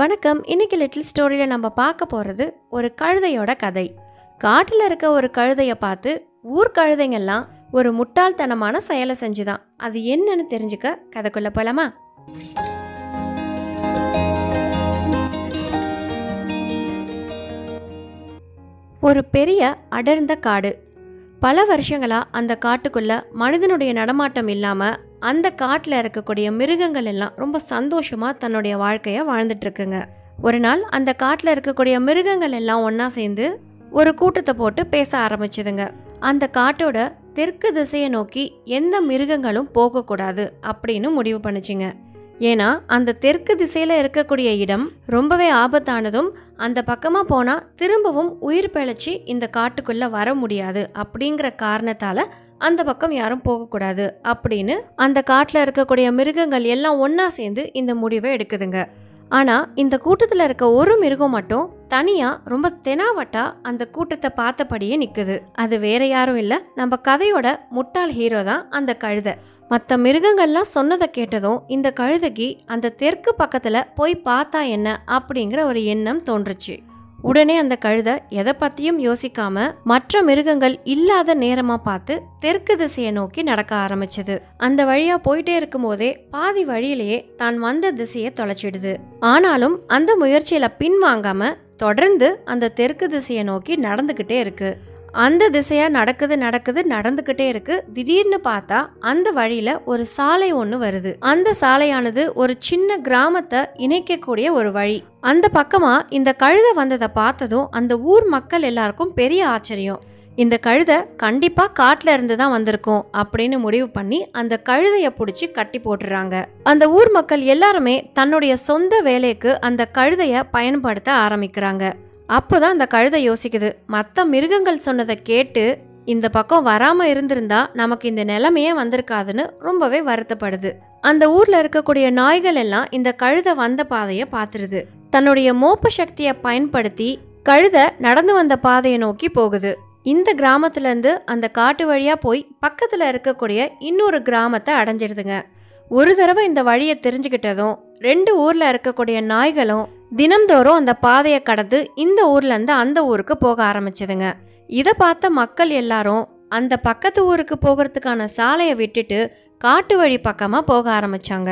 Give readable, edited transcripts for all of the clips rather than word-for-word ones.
வணக்கம். இன்றைக்கி லிட்டில் ஸ்டோரியில் நம்ம பார்க்க போகிறது ஒரு கழுதையோட கதை. காட்டில் இருக்க ஒரு கழுதையை பார்த்து ஊர் கழுதைங்கள்லாம் ஒரு முட்டாள்தனமான செயலை செஞ்சுதான். அது என்னன்னு தெரிஞ்சுக்க கதைக்குள்ளே போகலாமா? ஒரு பெரிய அடர்ந்த காடு. பல வருஷங்களாக அந்த காட்டுக்குள்ளே மனிதனுடைய நடமாட்டம் இல்லாமல் அந்த காட்டில் இருக்கக்கூடிய மிருகங்கள் எல்லாம் ரொம்ப சந்தோஷமாக தன்னுடைய வாழ்க்கையை வாழ்ந்துட்டுருக்குங்க. ஒரு நாள் அந்த காட்டில் இருக்கக்கூடிய மிருகங்கள் எல்லாம் ஒன்றா சேர்ந்து ஒரு கூட்டத்தை போட்டு பேச ஆரம்பிச்சுதுங்க. அந்த காட்டோட தெற்கு திசையை நோக்கி எந்த மிருகங்களும் போகக்கூடாது அப்படின்னு முடிவு பண்ணிச்சுங்க. ஏன்னா அந்த தெற்கு திசையில் இருக்கக்கூடிய இடம் ரொம்பவே ஆபத்தானதும், அந்த பக்கமாக போனால் திரும்பவும் உயிர் பிழைச்சி இந்த காட்டுக்குள்ளே வர முடியாது அப்படிங்கிற காரணத்தால் அந்த பக்கம் யாரும் போகக்கூடாது அப்படின்னு அந்த காட்டில் இருக்கக்கூடிய மிருகங்கள் எல்லாம் ஒன்றா சேர்ந்து இந்த முடிவை எடுக்குதுங்க. ஆனால் இந்த கூட்டத்தில் இருக்க ஒரு மிருகம் மட்டும் தனியாக ரொம்ப தெனாவட்டா அந்த கூட்டத்தை பார்த்தபடியே நிற்குது. அது வேற யாரும் இல்லை, நம்ம கதையோட முட்டாள் ஹீரோ தான் அந்த கழுதை. மற்ற மிருகங்கள்லாம் சொன்னதை கேட்டதும் இந்த கழுதைக்கு அந்த தெற்கு பக்கத்தில் போய் பார்த்தா என்ன அப்படிங்கிற ஒரு எண்ணம் தோன்றுச்சு. உடனே அந்த கழுதை எதை பற்றியும் யோசிக்காமல் மற்ற மிருகங்கள் இல்லாத நேரமாக பார்த்து தெற்கு திசையை நோக்கி நடக்க ஆரம்பிச்சது. அந்த வழியாக போயிட்டே இருக்கும் போதே பாதி வழியிலேயே தான் வந்த திசையை தொலைச்சிடுது. ஆனாலும் அந்த முயற்சியில் பின்வாங்காமல் தொடர்ந்து அந்த தெற்கு திசையை நோக்கி நடந்துக்கிட்டே இருக்குது. அந்த திசையாக நடக்குது நடந்துக்கிட்டே இருக்கு. திடீர்னு பார்த்தா அந்த வழியில் ஒரு சாலை ஒன்று வருது. அந்த சாலையானது ஒரு சின்ன கிராமத்தை இணைக்கக்கூடிய ஒரு வழி. அந்த பக்கமாக இந்த கழுதை வந்ததை பார்த்ததும் அந்த ஊர் மக்கள் எல்லாருக்கும் பெரிய ஆச்சரியம். இந்த கழுதை கண்டிப்பாக காட்டில் இருந்து தான் வந்திருக்கும் அப்படின்னு முடிவு பண்ணி அந்த கழுதையை பிடிச்சி கட்டி போட்டுறாங்க. அந்த ஊர் மக்கள் எல்லாருமே தன்னுடைய சொந்த வேலைக்கு அந்த கழுதையை பயன்படுத்த ஆரம்பிக்கிறாங்க. அப்போதான் அந்த கழுதை யோசிக்குது, மற்ற மிருகங்கள் சொன்னதை கேட்டு இந்த பக்கம் வராமல் இருந்திருந்தா நமக்கு இந்த நிலைமையே வந்திருக்காதுன்னு ரொம்பவே வருத்தப்படுது. அந்த ஊரில் இருக்கக்கூடிய நாய்கள் எல்லாம் இந்த கழுதை வந்த பாதையை பார்த்துருது. தன்னுடைய மோப்ப சக்தியை பயன்படுத்தி கழுதை நடந்து வந்த பாதையை நோக்கி போகுது. இந்த கிராமத்துலேருந்து அந்த காட்டு வழியாக போய் பக்கத்தில் இருக்கக்கூடிய இன்னொரு கிராமத்தை அடைஞ்சிடுதுங்க. ஒரு தடவை இந்த வழியை தெரிஞ்சுக்கிட்டதும் ரெண்டு ஊரில் இருக்கக்கூடிய நாய்களும் தினம்தோறும் அந்த பாதையை கடந்து இந்த ஊர்லேருந்து அந்த ஊருக்கு போக ஆரம்பிச்சதுங்க. இதை பார்த்த மக்கள் எல்லாரும் அந்த பக்கத்து ஊருக்கு போகிறதுக்கான சாலையை விட்டுட்டு காட்டு வழி பக்கமாக போக ஆரம்பித்தாங்க.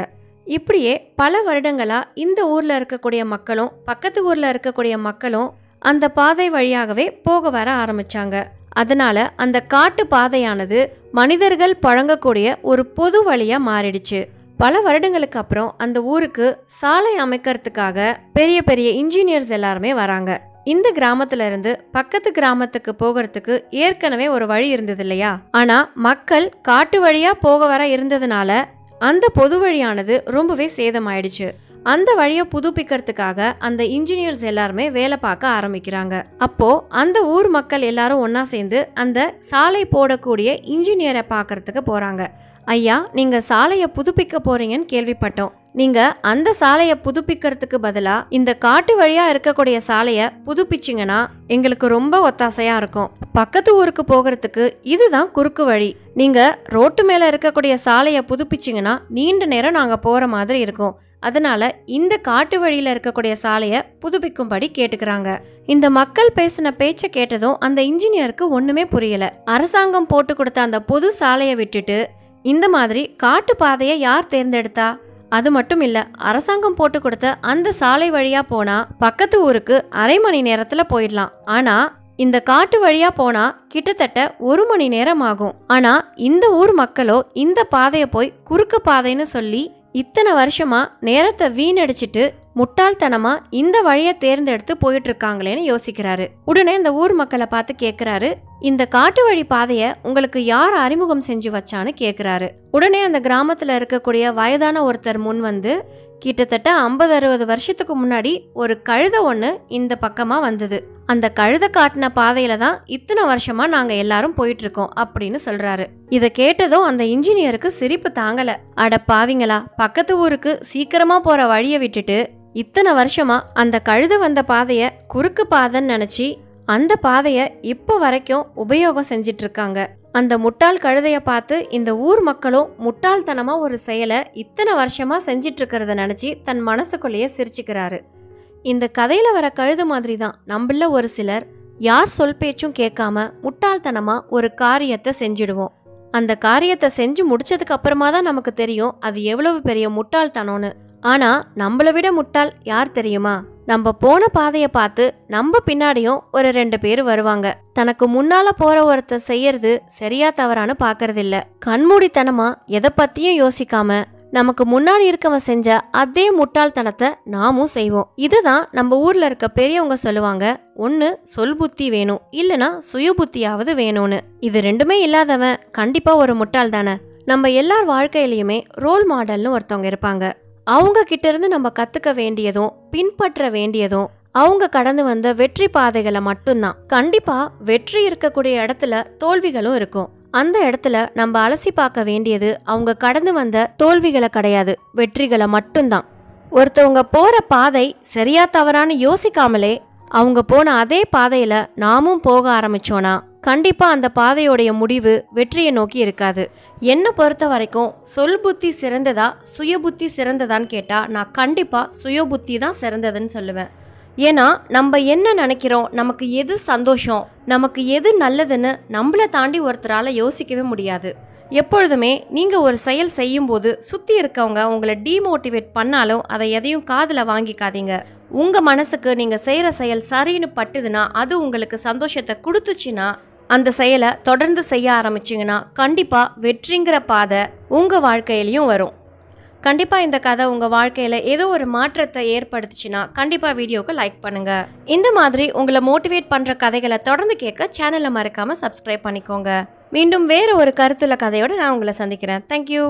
இப்படியே பல வருடங்களாக இந்த ஊரில் இருக்கக்கூடிய மக்களும் பக்கத்து ஊரில் இருக்கக்கூடிய மக்களும் அந்த பாதை வழியாகவே போக வர ஆரம்பித்தாங்க. அதனால் அந்த காட்டு பாதையானது மனிதர்கள் பழங்கக்கூடிய ஒரு பொது வழியாக மாறிடுச்சு. பல வருடங்களுக்கு அப்புறம் அந்த ஊருக்கு சாலை அமைக்கிறதுக்காக பெரிய பெரிய இன்ஜினியர்ஸ் எல்லாருமே வராங்க. இந்த கிராமத்துல இருந்து பக்கத்து கிராமத்துக்கு போகிறதுக்கு ஏற்கனவே ஒரு வழி இருந்தது இல்லையா? ஆனா மக்கள் காட்டு வழியா போக வர இருந்ததுனால அந்த பொது வழியானது ரொம்பவே சேதமாயிடுச்சு. அந்த வழியை புதுப்பிக்கிறதுக்காக அந்த இன்ஜினியர்ஸ் எல்லாருமே வேலை பார்க்க ஆரம்பிக்கிறாங்க. அப்போ அந்த ஊர் மக்கள் எல்லாரும் ஒன்னா சேர்ந்து அந்த சாலை போடக்கூடிய இன்ஜினியரை பார்க்கறதுக்கு போறாங்க. ஐயா, நீங்கள் சாலையை புதுப்பிக்க போறீங்கன்னு கேள்விப்பட்டோம். நீங்கள் அந்த சாலையை புதுப்பிக்கிறதுக்கு பதிலாக இந்த காட்டு வழியாக இருக்கக்கூடிய சாலையை புதுப்பிச்சிங்கன்னா எங்களுக்கு ரொம்ப ஒத்தாசையாக இருக்கும். பக்கத்து ஊருக்கு போகிறதுக்கு இதுதான் குறுக்கு வழி. நீங்கள் ரோட்டு மேலே இருக்கக்கூடிய சாலையை புதுப்பிச்சிங்கன்னா நீண்ட நேரம் நாங்கள் போகிற மாதிரி இருக்கும். அதனால் இந்த காட்டு வழியில் இருக்கக்கூடிய சாலையை புதுப்பிக்கும்படி கேட்டுக்கிறாங்க. இந்த மக்கள் பேசின பேச்சை கேட்டதும் அந்த இன்ஜினியருக்கு ஒன்றுமே புரியலை. அரசாங்கம் போட்டு கொடுத்த அந்த பொது சாலையை விட்டுட்டு இந்த மாதிரி காட்டு பாதையை யார் தேர்ந்தெடுத்தா? அது மட்டும் இல்லை, அரசாங்கம் போட்டு கொடுத்த அந்த சாலை வழியாக போனால் பக்கத்து ஊருக்கு அரை மணி நேரத்தில் போயிடலாம். ஆனால் இந்த காட்டு வழியாக போனால் கிட்டத்தட்ட ஒரு மணி நேரம் ஆகும். ஆனால் இந்த ஊர் மக்களோ இந்த பாதையை போய் குறுக்கு பாதைன்னு சொல்லி இத்தனை வருஷமாக நேரத்தை வீணடிச்சிட்டு முட்டாள்தனமாக இந்த வழியை தேர்ந்தெடுத்து போயிட்டுருக்காங்களேன்னு யோசிக்கிறாரு. உடனே இந்த ஊர் மக்களை பார்த்து கேட்குறாரு, இந்த காட்டு வழி பாதையை உங்களுக்கு யார் அறிமுகம் செஞ்சு வச்சான்னு கேட்குறாரு. உடனே அந்த கிராமத்தில் இருக்கக்கூடிய வயதான ஒருத்தர் முன் வந்து, கிட்டத்தட்ட 50-60 வருஷத்துக்கு முன்னாடி ஒரு கழுதை ஒன்று இந்த பக்கமாக வந்தது. அந்த கழுதை காட்டின பாதையில தான் இத்தனை வருஷமாக நாங்கள் எல்லாரும் போயிட்டுருக்கோம் அப்படின்னு சொல்கிறாரு. இதை கேட்டதும் அந்த இன்ஜினியருக்கு சிரிப்பு தாங்கலை. அட பாவிங்களா, பக்கத்து ஊருக்கு சீக்கிரமாக போகிற வழியை விட்டுட்டு இத்தனை வருஷமாக அந்த கழுதை வந்த பாதையை குறுக்கு பாதைன்னு நினச்சி அந்த பாதையை இப்போ வரைக்கும் உபயோகம் செஞ்சிட்ருக்காங்க. அந்த முட்டாள் கழுதையை பார்த்து இந்த ஊர் மக்களும் முட்டாள்தனமாக ஒரு செயலை இத்தனை வருஷமாக செஞ்சிட்ருக்கிறத நினச்சி தன் மனசுக்குள்ளேயே சிரிச்சுக்கிறாரு. இந்த கதையில வர கழுது மாதிரி தான் நம்மள ஒரு சிலர் யார் சொல் பேச்சும் கேட்காம முட்டாள்தனமா ஒரு காரியத்தை செஞ்சிடுவோம். அந்த காரியத்தை செஞ்சு முடிச்சதுக்கு அப்புறமா தான் நமக்கு தெரியும் அது எவ்வளவு பெரிய முட்டாள்தனம்னு. ஆனா நம்மளை விட முட்டாள் யார் தெரியுமா? நம்ம போன பாதையை பார்த்து நம்ம பின்னாடியும் ஒரு ரெண்டு பேர் வருவாங்க. தனக்கு முன்னால போற ஒருத்தர் செய்யறது சரியா தவறான்னு பாக்கறதில்ல. கண்மூடித்தனமா எதை பத்தியும் யோசிக்காம நமக்கு முன்னாடி இருக்கவன் செஞ்ச அதே முட்டாள்தனத்தை நாமும் செய்வோம். இதுதான் நம்ம ஊர்ல இருக்க பெரியவங்க சொல்லுவாங்க, ஒன்னு சொல் புத்தி வேணும், இல்லைன்னா சுய புத்தியாவது வேணும்னு. இது ரெண்டுமே இல்லாதவன் கண்டிப்பா ஒரு முட்டாள் தானே. நம்ம எல்லார் வாழ்க்கையிலயுமே ரோல் மாடல்னு ஒருத்தவங்க இருப்பாங்க. அவங்க கிட்ட இருந்து நம்ம கத்துக்க வேண்டியதும் பின்பற்ற வேண்டியதும் அவங்க கடந்து வந்த வெற்றி பாதைகளை மட்டும்தான். கண்டிப்பா வெற்றி இருக்கக்கூடிய இடத்துல தோல்விகளும் இருக்கும். அந்த இடத்துல நம்ம அலசி பார்க்க வேண்டியது அவங்க கடந்து வந்த தோல்விகளை கிடையாது, வெற்றிகளை மட்டும்தான். ஒருத்தவங்க போற பாதை சரியா தவறான்னு யோசிக்காமலே அவங்க போன அதே பாதையில நாமும் போக ஆரம்பிச்சோனா கண்டிப்பா அந்த பாதையோடைய முடிவு வெற்றியை நோக்கி இருக்காது. என்னை பொறுத்த வரைக்கும் சொல் புத்தி சிறந்ததா சுய புத்தி சிறந்ததான்னு கேட்டா நான் கண்டிப்பா சுய புத்தி தான் சிறந்ததுன்னு சொல்லுவேன். ஏன்னா நம்ம என்ன நினைக்கிறோம், நமக்கு எது சந்தோஷம், நமக்கு எது நல்லதுன்னு நம்மளை தாண்டி ஒருத்தரால யோசிக்கவே முடியாது. எப்பொழுதுமே நீங்கள் ஒரு செயல் செய்யும்போது சுற்றி இருக்கவங்க உங்களை டீமோட்டிவேட் பண்ணாலும் அதை எதையும் காதில் வாங்கிக்காதீங்க. உங்கள் மனசுக்கு நீங்கள் செய்கிற செயல் சரின்னு பட்டுதுன்னா, அது உங்களுக்கு சந்தோஷத்தை கொடுத்துச்சுன்னா, அந்த செயலை தொடர்ந்து செய்ய ஆரம்பிச்சிங்கன்னா கண்டிப்பாக வெற்றிங்கிற பாதை உங்கள் வாழ்க்கையிலையும் வரும். கண்டிப்பாக இந்த கதை உங்கள் வாழ்க்கையில் ஏதோ ஒரு மாற்றத்தை ஏற்படுத்துச்சுன்னா கண்டிப்பாக வீடியோவுக்கு லைக் பண்ணுங்கள். இந்த மாதிரி உங்களை மோட்டிவேட் பண்ணுற கதைகளை தொடர்ந்து கேட்க சேனலை மறக்காமல் சப்ஸ்கிரைப் பண்ணிக்கோங்க. மீண்டும் வேறு ஒரு கருத்துள்ள கதையோடு நான் உங்களை சந்திக்கிறேன். தேங்க்யூ.